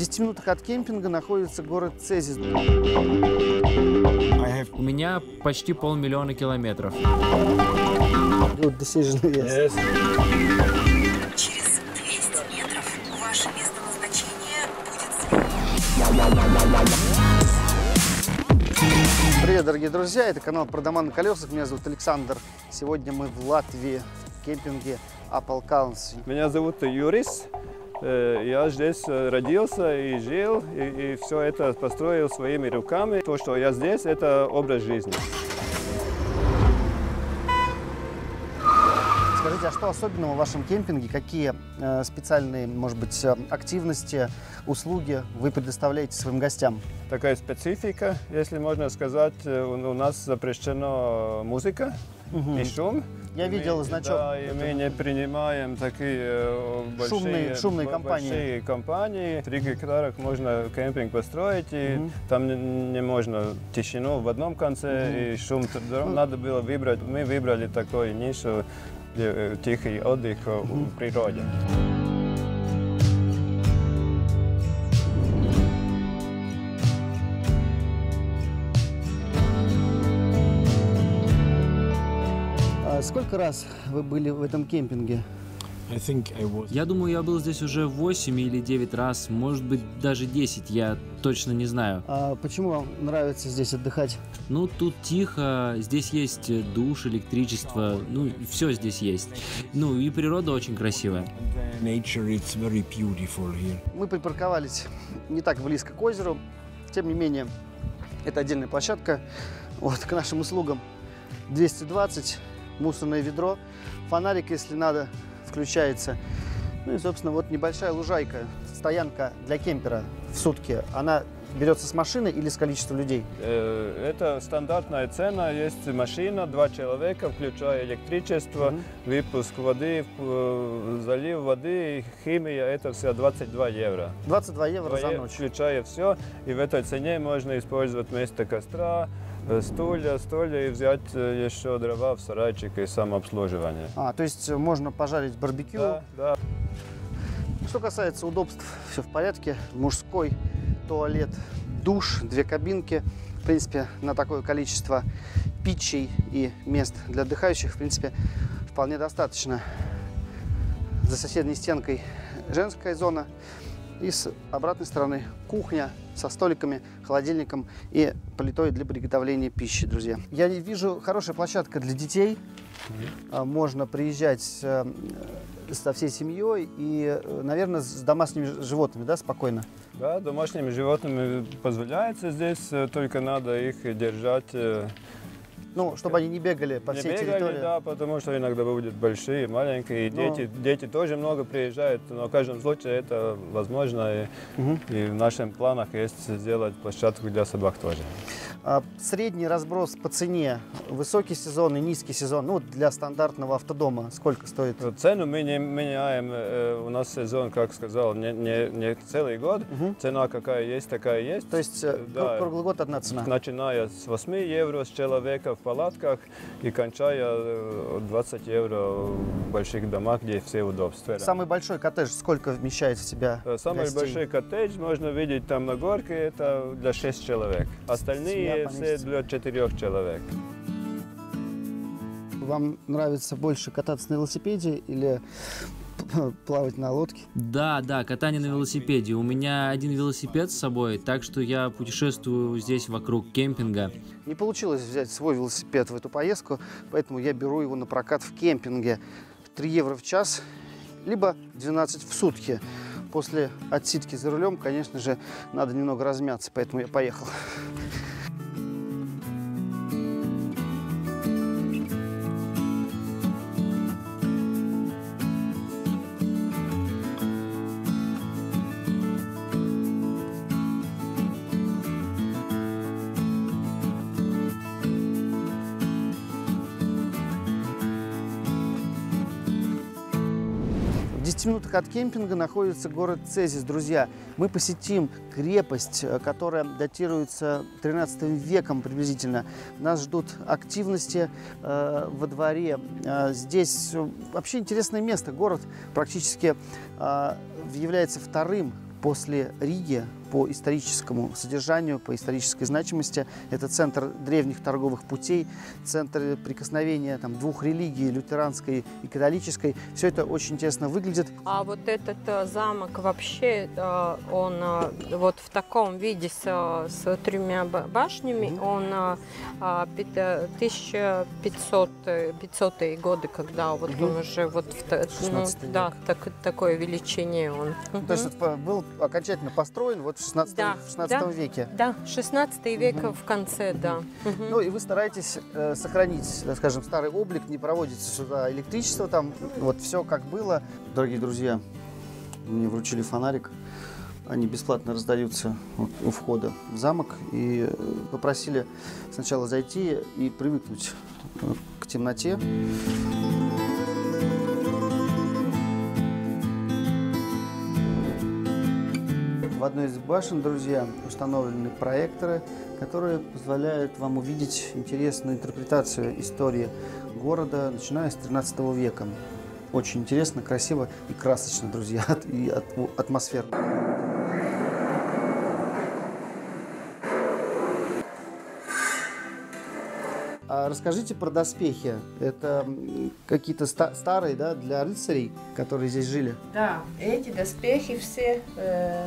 10 минутах от кемпинга находится город Цесис. У меня почти 500 000 километров. Good decision, yes. Через 200 метров ваше место назначения будет... Привет, дорогие друзья! Это канал про дома на колесах. Меня зовут Александр. Сегодня мы в Латвии, в кемпинге Apalkalns. Меня зовут Юрис. Я здесь родился и жил, и все это построил своими руками. То, что я здесь, это образ жизни. Скажите, а что особенного в вашем кемпинге? Какие специальные, может быть, активности, услуги вы предоставляете своим гостям? Такая специфика, если можно сказать, у нас запрещена музыка и шум. Я видел значок. Да, и мы не принимаем такие шумные компании. В 3 гектарах можно кемпинг построить, и там не можно тишину в одном конце, и шум. Надо было выбрать. Мы выбрали такую нишу, где тихий отдых в природе. Сколько раз вы были в этом кемпинге? Я думаю, я был здесь уже 8 или 9 раз, может быть, даже 10, я точно не знаю. А почему вам нравится здесь отдыхать? Ну, тут тихо, здесь есть душ, электричество, ну, все здесь есть. Ну, и природа очень красивая. Мы припарковались не так близко к озеру, тем не менее, это отдельная площадка, вот, к нашим услугам 220, мусорное ведро, фонарик, если надо, включается. Ну и, собственно, вот небольшая лужайка, стоянка для кемпера в сутки. Она берется с машины или с количества людей? Это стандартная цена. Есть машина, 2 человека, включая электричество, выпуск воды, залив воды, химия. Это все 22 евро. 22 евро за ночь. Включая все. И в этой цене можно использовать место костра, стулья, и взять еще дрова в сарайчик и самообслуживание. А, то есть можно пожарить барбекю? Да, да. Что касается удобств, все в порядке. Мужской туалет, душ, 2 кабинки. В принципе, на такое количество питчей и мест для отдыхающих, в принципе, вполне достаточно. За соседней стенкой женская зона. И с обратной стороны кухня со столиками, холодильником и плитой для приготовления пищи, друзья. Я вижу, хорошая площадка для детей. Можно приезжать со всей семьей и, наверное, с домашними животными, да, спокойно? Да, домашними животными позволяется здесь, только надо их держать... Ну, чтобы они не бегали по всей территории. Да, потому что иногда будут большие, маленькие, и дети тоже много приезжают, но в каждом случае это возможно, и в наших планах есть сделать площадку для собак тоже. А средний разброс по цене, высокий сезон и низкий сезон, ну, для стандартного автодома, сколько стоит? Цену мы не меняем, у нас сезон, как сказал, не целый год, цена какая есть, такая есть. То есть круглый год одна цена? Начиная с 8 евро с человека в палатках и кончая 20 евро в больших домах, где все удобства. Самый большой коттедж сколько вмещает в себя? Самый большой коттедж можно видеть там на горке, это для 6 человек. Остальные все для 4 человек. Вам нравится больше кататься на велосипеде или плавать на лодке? Да, да, катание на велосипеде. У меня один велосипед с собой, так что я путешествую здесь вокруг кемпинга. Не получилось взять свой велосипед в эту поездку, поэтому я беру его на прокат в кемпинге. 3 евро в час, либо 12 в сутки. После отсидки за рулем, конечно же, надо немного размяться, поэтому я поехал. В 10 минутах от кемпинга находится город Цесис, друзья. Мы посетим крепость, которая датируется 13 веком приблизительно. Нас ждут активности во дворе. Здесь вообще интересное место. Город практически является вторым После Риги по историческому содержанию, по исторической значимости это центр древних торговых путей, центр прикосновения там, двух религий, лютеранской и католической. Все это очень тесно выглядит. А вот этот замок вообще, он вот в таком виде с тремя башнями, он 1500-е годы, когда вот он уже вот в, ну, да, такое величине он. То есть был окончательно построен вот в 16 веке. Да, 16 века в конце, да. Ну и вы стараетесь сохранить, скажем, старый облик, не проводится сюда электричество, там вот все как было. Дорогие друзья, мне вручили фонарик. Они бесплатно раздаются у входа в замок. И попросили сначала зайти и привыкнуть к темноте. В одной из башен, друзья, установлены проекторы, которые позволяют вам увидеть интересную интерпретацию истории города, начиная с 13 века. Очень интересно, красиво и красочно, друзья, и атмосферно. Расскажите про доспехи. Это какие-то старые, да, для рыцарей, которые здесь жили? Да, эти доспехи все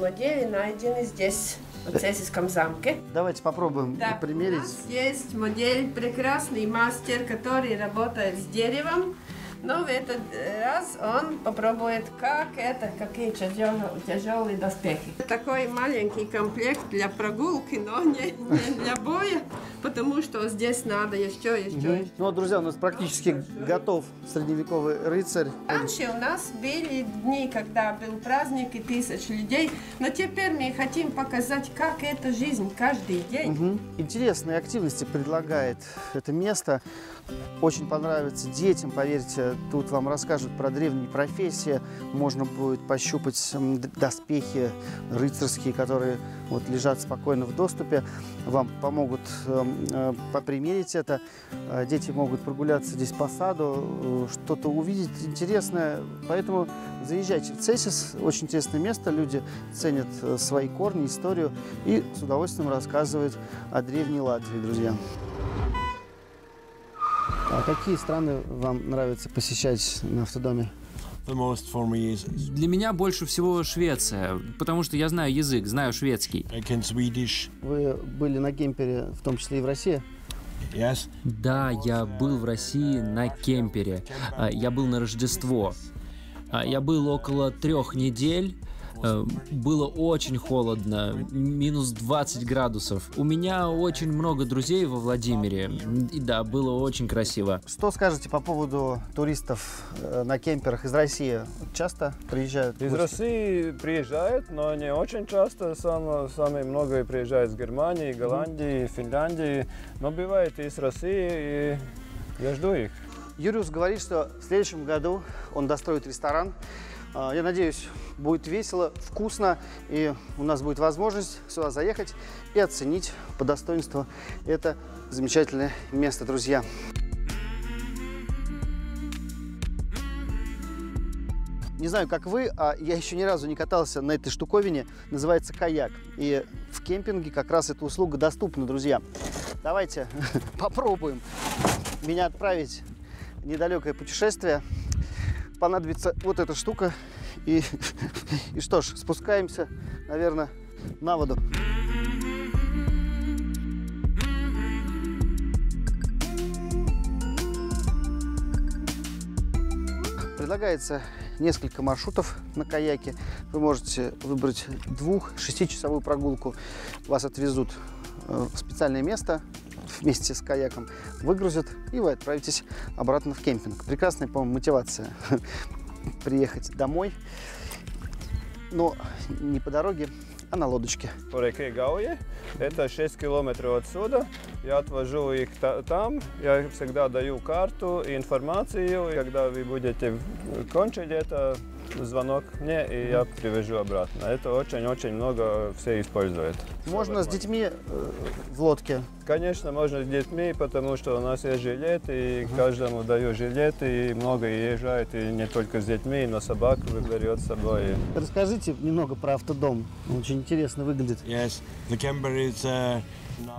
модели найдены здесь, в Цесисском замке. Давайте попробуем, да, примерить. У нас есть модель, прекрасный мастер, который работает с деревом. Но в этот раз он попробует, как это, какие тяжелые доспехи. Такой маленький комплект для прогулки, но не для боя, потому что здесь надо еще. Ну, друзья, у нас практически готов средневековый рыцарь. Раньше у нас были дни, когда был праздник и тысяч людей, но теперь мы хотим показать, как эта жизнь каждый день. Интересные активности предлагает это место. Очень понравится детям, поверьте, тут вам расскажут про древние профессии, можно будет пощупать доспехи рыцарские, которые вот лежат спокойно в доступе, вам помогут попримерить это, дети могут прогуляться здесь по саду, что-то увидеть интересное, поэтому заезжайте в Цесис, очень интересное место, люди ценят свои корни, историю и с удовольствием рассказывают о древней Латвии, друзья. А какие страны вам нравится посещать на автодоме? Для меня больше всего Швеция, потому что я знаю язык, знаю шведский. Вы были на кемпере, в том числе и в России? Да, я был в России на кемпере. Я был на Рождество. Я был около 3 недель. Было очень холодно, минус 20 градусов. У меня очень много друзей во Владимире. И да, было очень красиво. Что скажете по поводу туристов на кемперах из России? Часто приезжают? Из России приезжают, но не очень часто. Самые многие приезжают из Германии, Голландии, Финляндии. Но бывает и из России, и я жду их. Юрис говорит, что в следующем году он достроит ресторан. Я надеюсь, будет весело, вкусно, и у нас будет возможность сюда заехать и оценить по достоинству это замечательное место, друзья. Не знаю, как вы, а я еще ни разу не катался на этой штуковине, называется каяк. И в кемпинге как раз эта услуга доступна, друзья. Давайте попробуем меня отправить в недалекое путешествие. Понадобится вот эта штука. И что ж, спускаемся, наверное, на воду. Предлагается несколько маршрутов на каяке. Вы можете выбрать 2-6-часовую прогулку. Вас отвезут в специальное место вместе с каяком, выгрузят, и вы отправитесь обратно в кемпинг. Прекрасная, по-моему, мотивация приехать домой, но не по дороге, а на лодочке. По реке Гауе, это 6 километров отсюда, я отвожу их там, я всегда даю карту и информацию, и когда вы будете кончить это, звонок мне, и я привезу обратно. Это очень-очень много все используют. Можно с детьми в лодке? Конечно, можно с детьми, потому что у нас есть жилет, и каждому даю жилет, и много езжает, и не только с детьми, но собаку берет с собой. Расскажите немного про автодом, он очень интересно выглядит.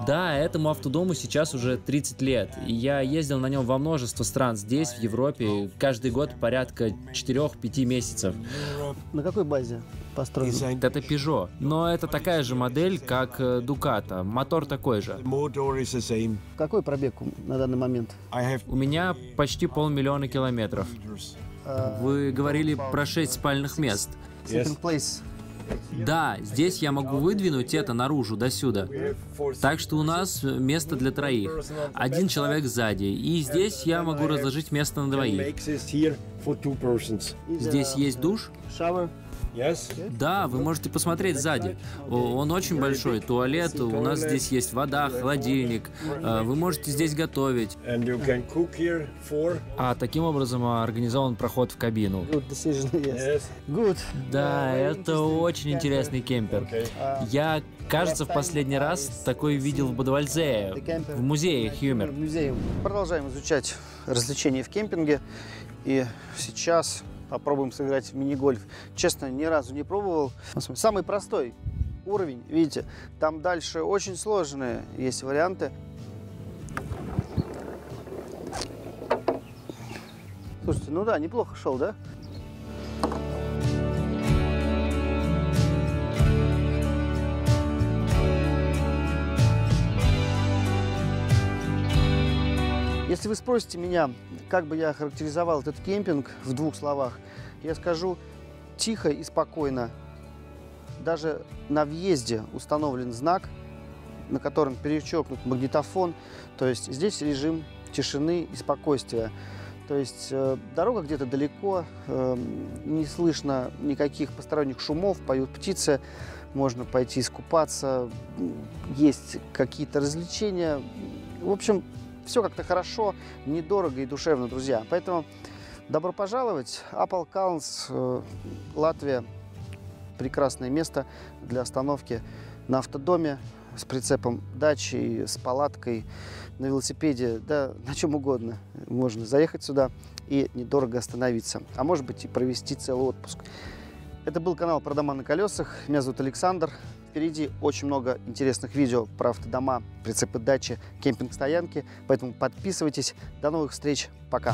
Да, этому автодому сейчас уже 30 лет. Я ездил на нем во множество стран здесь, в Европе, каждый год порядка 4-5 месяцев. На какой базе построен? Это Peugeot, но это такая же модель, как Ducato. Мотор такой же. Какой пробег на данный момент? У меня почти 500 000 километров. Вы говорили про 6 спальных мест. Да, здесь я могу выдвинуть это наружу, до сюда. Так что у нас место для троих. Один человек сзади. И здесь я могу разложить место на двоих. Здесь есть душ? Да, вы можете посмотреть сзади. Он очень большой. Туалет, у нас здесь есть вода, холодильник. Вы можете здесь готовить. А таким образом организован проход в кабину. Да, это очень интересный кемпер. Я, кажется, в последний раз такой видел в Бадвальзее, в музее Хюмер. Продолжаем изучать развлечения в кемпинге. И сейчас попробуем сыграть в мини-гольф. Честно, ни разу не пробовал. Самый простой уровень, видите, там дальше очень сложные есть варианты. Слушайте, ну да, неплохо шел, да? Если вы спросите меня, как бы я охарактеризовал этот кемпинг в двух словах, я скажу: тихо и спокойно. Даже на въезде установлен знак, на котором перечеркнут магнитофон. То есть здесь режим тишины и спокойствия. То есть дорога где-то далеко, не слышно никаких посторонних шумов, поют птицы, можно пойти искупаться, есть какие-то развлечения. В общем, все как-то хорошо, недорого и душевно, друзья. Поэтому добро пожаловать. Apalkalns, Латвия. Прекрасное место для остановки на автодоме с прицепом дачи, с палаткой, на велосипеде, да на чем угодно. Можно заехать сюда и недорого остановиться. А может быть и провести целый отпуск. Это был канал про дома на колесах. Меня зовут Александр. Впереди очень много интересных видео про автодома, прицепы дачи, кемпинг-стоянки. Поэтому подписывайтесь. До новых встреч. Пока.